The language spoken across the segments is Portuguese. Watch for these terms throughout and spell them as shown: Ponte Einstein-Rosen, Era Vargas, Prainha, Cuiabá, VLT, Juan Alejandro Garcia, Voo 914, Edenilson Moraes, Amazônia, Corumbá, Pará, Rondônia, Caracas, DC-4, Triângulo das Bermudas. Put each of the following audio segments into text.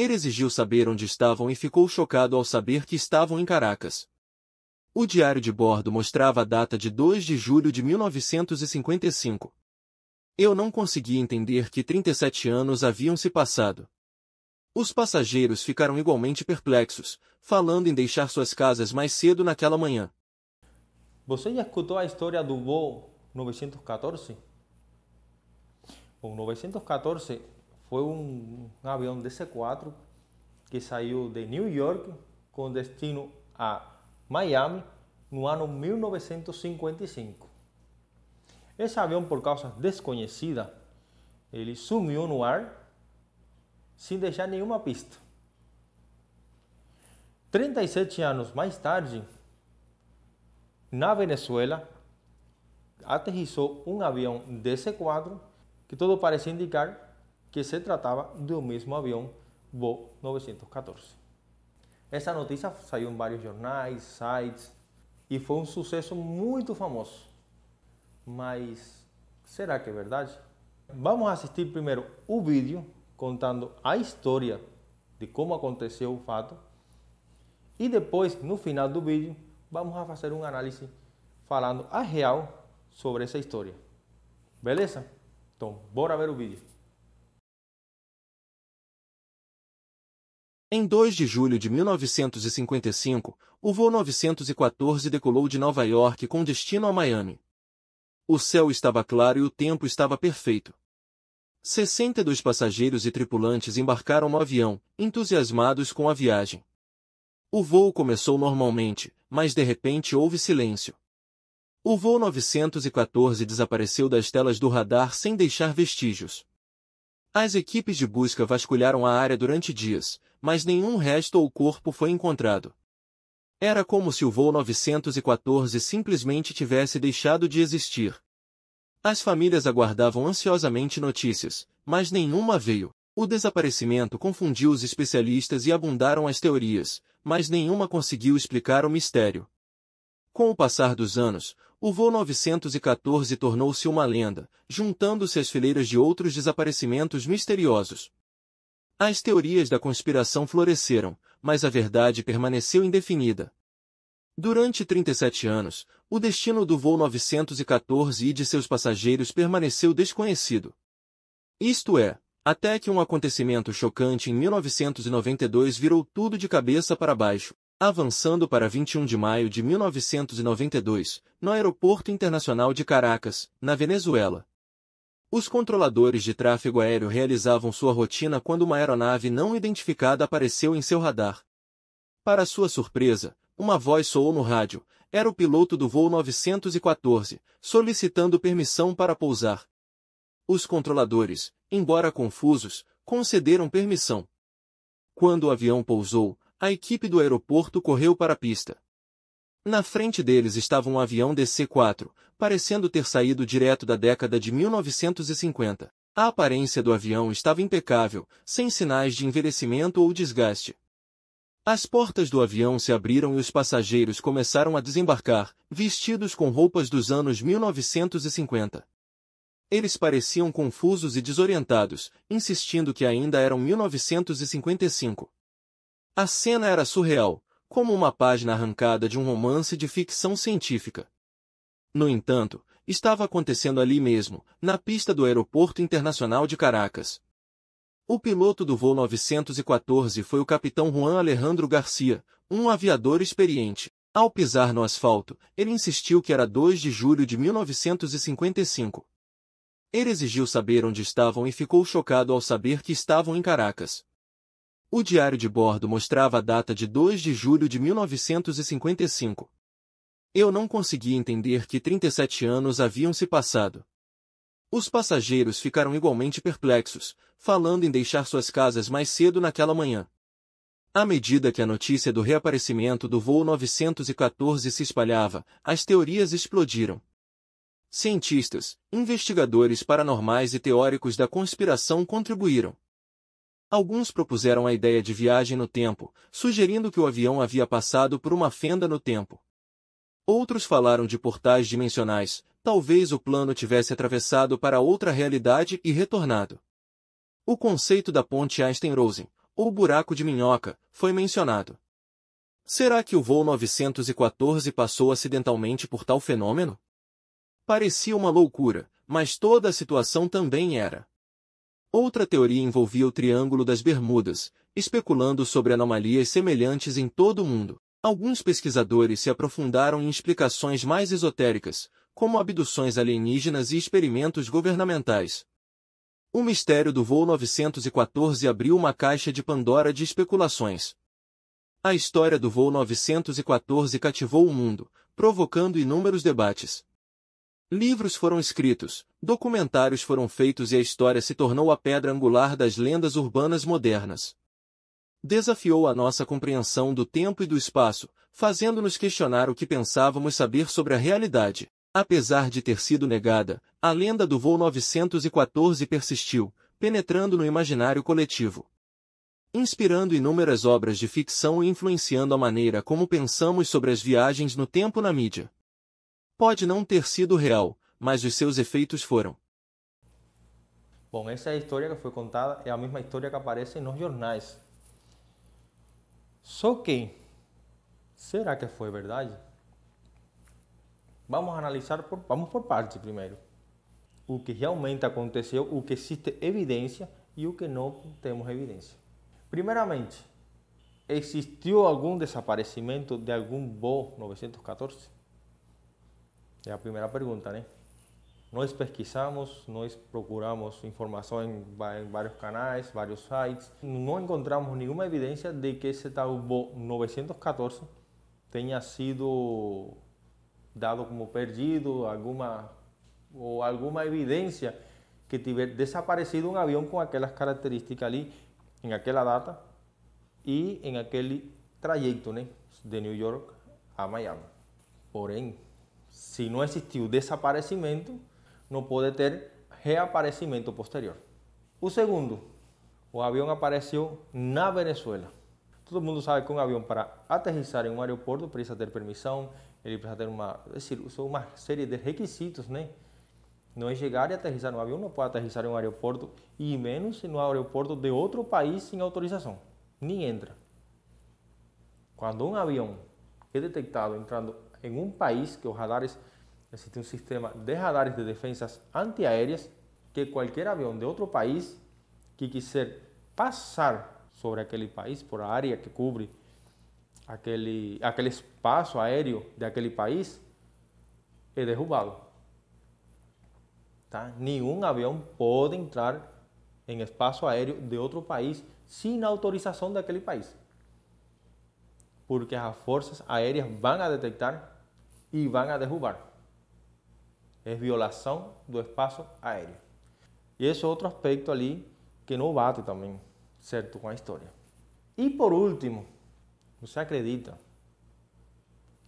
Ele exigiu saber onde estavam e ficou chocado ao saber que estavam em Caracas. O diário de bordo mostrava a data de 2 de julho de 1955. Eu não conseguia entender que 37 anos haviam se passado. Os passageiros ficaram igualmente perplexos, falando em deixar suas casas mais cedo naquela manhã. Você já escutou a história do Voo 914? O 914 foi um avião DC-4 que saiu de New York com destino a Miami no ano 1955. Esse avião, por causa desconhecida, ele sumiu no ar sem deixar nenhuma pista. 37 anos mais tarde, na Venezuela, aterrissou um avião DC-4 que tudo parecia indicar que se tratava do mesmo avião Voo 914. Essa notícia saiu em vários jornais, sites, e foi um sucesso muito famoso. Mas será que é verdade? Vamos assistir primeiro o vídeo contando a história de como aconteceu o fato, e depois, no final do vídeo, vamos a fazer uma análise falando a real sobre essa história. Beleza? Então, bora ver o vídeo. Em 2 de julho de 1955, o Voo 914 decolou de Nova York com destino a Miami. O céu estava claro e o tempo estava perfeito. 62 passageiros e tripulantes embarcaram no avião, entusiasmados com a viagem. O voo começou normalmente, mas de repente houve silêncio. O Voo 914 desapareceu das telas do radar sem deixar vestígios. As equipes de busca vasculharam a área durante dias, mas nenhum resto ou corpo foi encontrado. Era como se o Voo 914 simplesmente tivesse deixado de existir. As famílias aguardavam ansiosamente notícias, mas nenhuma veio. O desaparecimento confundiu os especialistas e abundaram as teorias, mas nenhuma conseguiu explicar o mistério. Com o passar dos anos, o Voo 914 tornou-se uma lenda, juntando-se às fileiras de outros desaparecimentos misteriosos. As teorias da conspiração floresceram, mas a verdade permaneceu indefinida. Durante 37 anos, o destino do Voo 914 e de seus passageiros permaneceu desconhecido. Isto é, até que um acontecimento chocante em 1992 virou tudo de cabeça para baixo. Avançando para 21 de maio de 1992, no Aeroporto Internacional de Caracas, na Venezuela. Os controladores de tráfego aéreo realizavam sua rotina quando uma aeronave não identificada apareceu em seu radar. Para sua surpresa, uma voz soou no rádio. Era o piloto do Voo 914, solicitando permissão para pousar. Os controladores, embora confusos, concederam permissão. Quando o avião pousou, a equipe do aeroporto correu para a pista. Na frente deles estava um avião DC-4, parecendo ter saído direto da década de 1950. A aparência do avião estava impecável, sem sinais de envelhecimento ou desgaste. As portas do avião se abriram e os passageiros começaram a desembarcar, vestidos com roupas dos anos 1950. Eles pareciam confusos e desorientados, insistindo que ainda eram 1955. A cena era surreal, como uma página arrancada de um romance de ficção científica. No entanto, estava acontecendo ali mesmo, na pista do Aeroporto Internacional de Caracas. O piloto do Voo 914 foi o capitão Juan Alejandro Garcia, um aviador experiente. Ao pisar no asfalto, ele insistiu que era 2 de julho de 1955. Ele exigiu saber onde estavam e ficou chocado ao saber que estavam em Caracas. O diário de bordo mostrava a data de 2 de julho de 1955. Eu não conseguia entender que 37 anos haviam se passado. Os passageiros ficaram igualmente perplexos, falando em deixar suas casas mais cedo naquela manhã. À medida que a notícia do reaparecimento do Voo 914 se espalhava, as teorias explodiram. Cientistas, investigadores paranormais e teóricos da conspiração contribuíram. Alguns propuseram a ideia de viagem no tempo, sugerindo que o avião havia passado por uma fenda no tempo. Outros falaram de portais dimensionais. Talvez o plano tivesse atravessado para outra realidade e retornado. O conceito da Ponte Einstein-Rosen, ou buraco de minhoca, foi mencionado. Será que o voo 914 passou acidentalmente por tal fenômeno? Parecia uma loucura, mas toda a situação também era. Outra teoria envolvia o Triângulo das Bermudas, especulando sobre anomalias semelhantes em todo o mundo. Alguns pesquisadores se aprofundaram em explicações mais esotéricas, como abduções alienígenas e experimentos governamentais. O mistério do voo 914 abriu uma caixa de Pandora de especulações. A história do voo 914 cativou o mundo, provocando inúmeros debates. Livros foram escritos, documentários foram feitos e a história se tornou a pedra angular das lendas urbanas modernas. Desafiou a nossa compreensão do tempo e do espaço, fazendo-nos questionar o que pensávamos saber sobre a realidade. Apesar de ter sido negada, a lenda do voo 914 persistiu, penetrando no imaginário coletivo, inspirando inúmeras obras de ficção e influenciando a maneira como pensamos sobre as viagens no tempo na mídia. Pode não ter sido real, mas os seus efeitos foram. Bom, essa história que foi contada é a mesma história que aparece nos jornais. Só que, será que foi verdade? Vamos analisar, vamos por partes primeiro. O que realmente aconteceu, o que existe evidência e o que não temos evidência. Primeiramente, existiu algum desaparecimento de algum voo 914? É a primeira pergunta, né? Nós pesquisamos, nós procuramos informação em vários canais, vários sites. Não encontramos nenhuma evidência de que esse tal voo 914 tenha sido dado como perdido, alguma evidência que tiver desaparecido um avião com aquelas características ali, em aquela data e em aquele trajeto, né, de New York a Miami. Porém, se não existiu desaparecimento, não pode ter reaparecimento posterior. O segundo, o avião apareceu na Venezuela. Todo mundo sabe que um avião, para aterrissar em um aeroporto, precisa ter permissão, ele precisa ter uma série de requisitos, né? Não é chegar e aterrissar um avião, não pode aterrissar em um aeroporto, e menos em um aeroporto de outro país sem autorização, nem entra. Quando um avião é detectado entrando em um país, que os radares, existe um sistema de radares de defensas antiaéreas, que qualquer avião de outro país que quiser passar sobre aquele país, por a área que cobre aquele espaço aéreo daquele país, é derrubado. Tá? Nenhum avião pode entrar em espaço aéreo de outro país sem autorização daquele país, porque as forças aéreas vão a detectar e vão a derrubar. É violação do espaço aéreo. E esse é outro aspecto ali que não bate também, certo, com a história. E por último, você acredita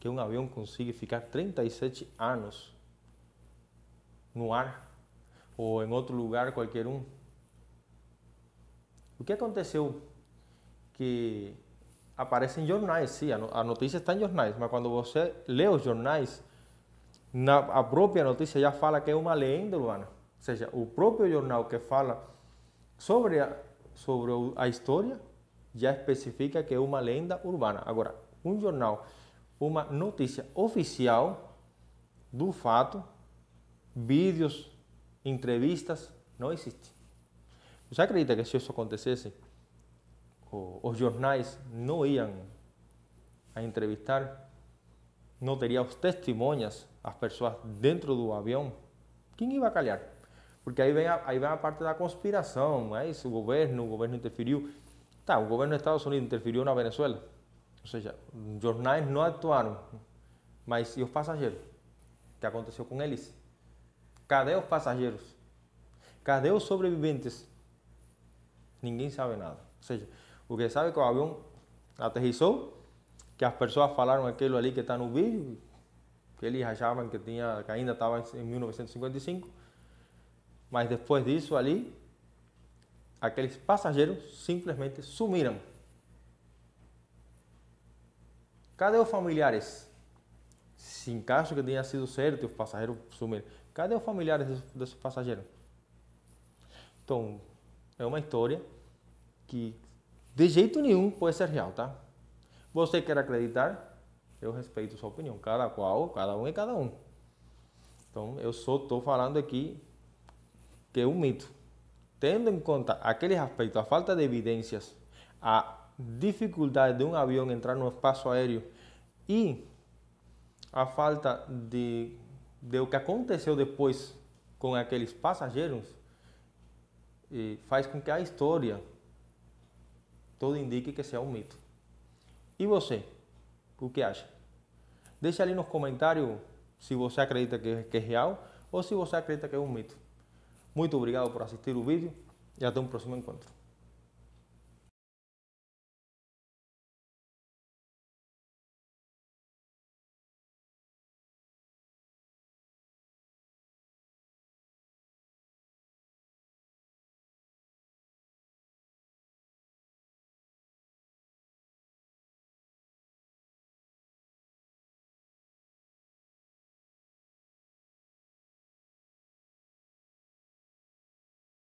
que um avião consiga ficar 37 anos no ar? Ou em outro lugar, qualquer um. O que aconteceu? Que aparecem jornais, sim, a notícia está em jornais, mas quando você lê os jornais, a própria notícia já fala que é uma lenda urbana. Ou seja, o próprio jornal que fala sobre a história já especifica que é uma lenda urbana. Agora, um jornal, uma notícia oficial do fato, vídeos, entrevistas, não existe. Você acredita que se isso acontecesse, os jornais não iam a entrevistar? Não teria os testemunhas, as pessoas dentro do avião? Quem ia calhar? Porque aí vem a parte da conspiração, é isso, o governo interferiu. Tá, o governo dos Estados Unidos interferiu na Venezuela. Ou seja, os jornais não atuaram. Mas e os passageiros? O que aconteceu com eles? Cadê os passageiros? Cadê os sobreviventes? Ninguém sabe nada. Ou seja, o que sabe é que o avião aterrissou, que as pessoas falaram aquilo ali que está no vídeo, que eles achavam que ainda estava em 1955, mas depois disso ali, aqueles passageiros simplesmente sumiram. Cadê os familiares? Se em caso que tenha sido certo, os passageiros sumiram. Cadê os familiares desses passageiros? Então, é uma história que De jeito nenhum pode ser real, tá? Você quer acreditar? Eu respeito sua opinião. Cada qual, cada um é cada um. Então, eu só estou falando aqui que é um mito. Tendo em conta aqueles aspectos, a falta de evidências, a dificuldade de um avião entrar no espaço aéreo e a falta de o que aconteceu depois com aqueles passageiros, faz com que a história todo indique que seja um mito. E você, o que acha? Deixa ali nos comentários se você acredita que é real ou se você acredita que é um mito. Muito obrigado por assistir o vídeo e até um próximo encontro.